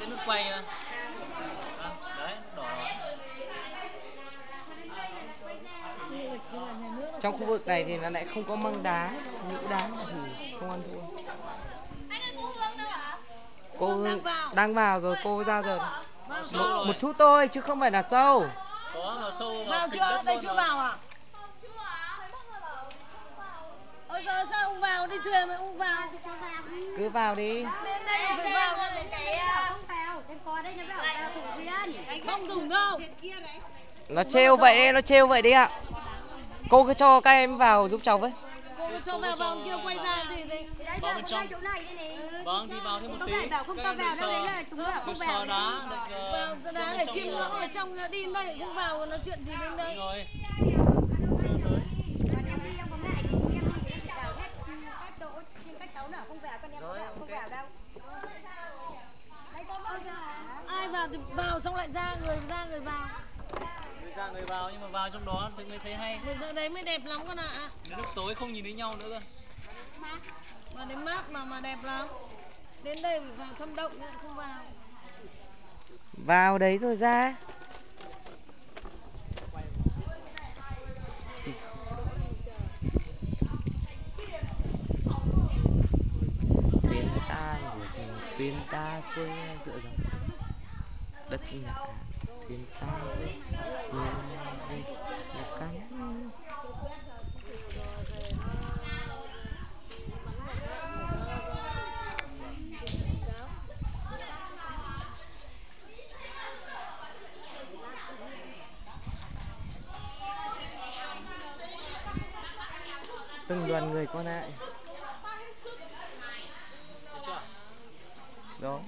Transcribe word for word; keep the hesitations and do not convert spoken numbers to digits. Đến nước quay mà. À, đấy, đỏ. Trong khu vực này thì nó lại không có măng đá, nhũ đá thì không ăn thua. Cô Hương đang vào rồi, cô ra rồi. Một, một chút thôi chứ không phải là sâu. Có là sâu. Vào chưa? Đây chưa vào à? Ôi giờ sao ông vào đi thuyền mà ông vào. Cứ vào đi. Đến đây phải vào cái cái cò đấy nó vào thùng viên. Không thùng đâu. Nó trêu vậy, nó trêu vậy đi ạ. Cô cứ cho các em vào giúp cháu với. Cô cứ cho vào vòng kia quay ra gì gì. Vào bên trong. Vâng, thì vào thêm một tí. Không ta vào đâu đấy là chúng ta không vào. Vào cho đá để chim nó ở trong đi đây, cũng vào nó chuyện gì bên đây. Ai vào thì vào xong lại ra, người ra người vào. Người ra người vào nhưng mà vào trong đó thì mới thấy hay. Giờ đấy mới đẹp lắm con ạ. À. Đến lúc tối không nhìn thấy nhau nữa cơ. Mà đến mát mà mà đẹp lắm. Đến đây mà vào thâm động lại không vào. Vào đấy rồi ra. Thuyền ta rồi, thuyền ta xuôi dựa rồi. Đất nhà ta, thuyền ta rồi, người nhà cắn. Từng đoàn người con lại. Đó.